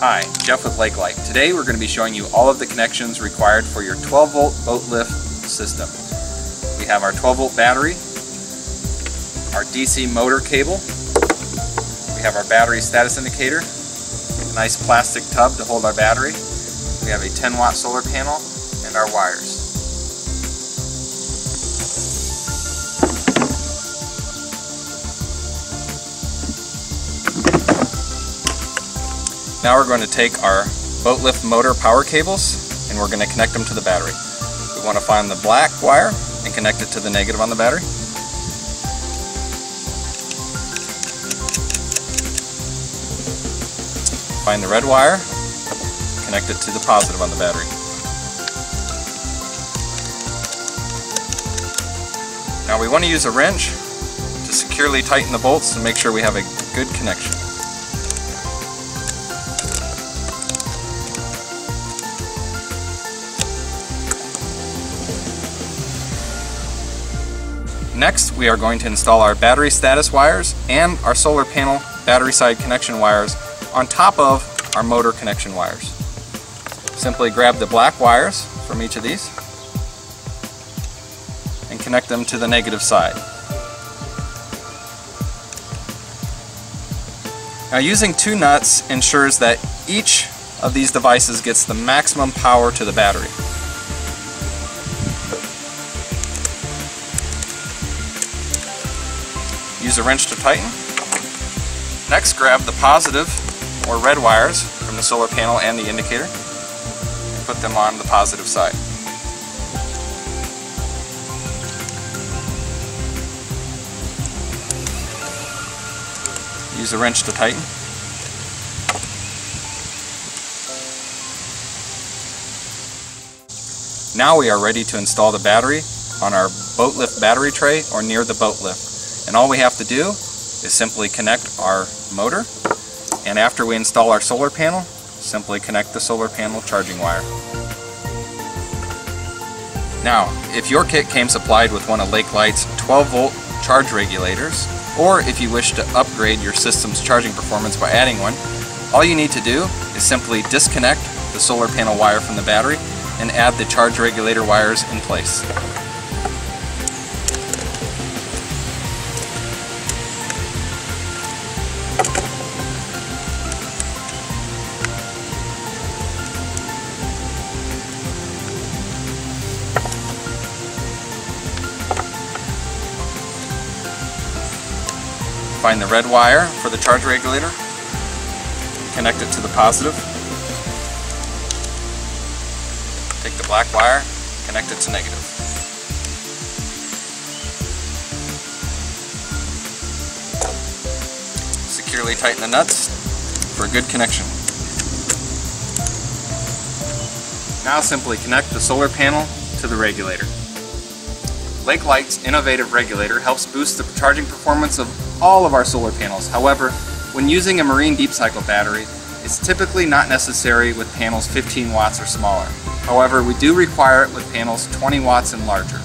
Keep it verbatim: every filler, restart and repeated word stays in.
Hi, Jeff with Lake Lite. Today we're going to be showing you all of the connections required for your twelve volt boat lift system. We have our twelve volt battery, our D C motor cable, we have our battery status indicator, a nice plastic tub to hold our battery, we have a ten watt solar panel, and our wires. Now we're going to take our boat lift motor power cables and we're going to connect them to the battery. We want to find the black wire and connect it to the negative on the battery. Find the red wire, connect it to the positive on the battery. Now we want to use a wrench to securely tighten the bolts and make sure we have a good connection. Next, we are going to install our battery status wires and our solar panel battery side connection wires on top of our motor connection wires. Simply grab the black wires from each of these and connect them to the negative side. Now, using two nuts ensures that each of these devices gets the maximum power to the battery. Use a wrench to tighten. Next, grab the positive or red wires from the solar panel and the indicator and put them on the positive side. Use a wrench to tighten. Now we are ready to install the battery on our boat lift battery tray or near the boat lift. And all we have to do is simply connect our motor, and after we install our solar panel, simply connect the solar panel charging wire. Now, if your kit came supplied with one of Lake Lite's twelve volt charge regulators, or if you wish to upgrade your system's charging performance by adding one, all you need to do is simply disconnect the solar panel wire from the battery and add the charge regulator wires in place. Find the red wire for the charge regulator, connect it to the positive, take the black wire, connect it to negative. Securely tighten the nuts for a good connection. Now simply connect the solar panel to the regulator. Lake Lite's innovative regulator helps boost the charging performance of all of our solar panels. However, when using a marine deep cycle battery, it's typically not necessary with panels fifteen watts or smaller. However, we do require it with panels twenty watts and larger.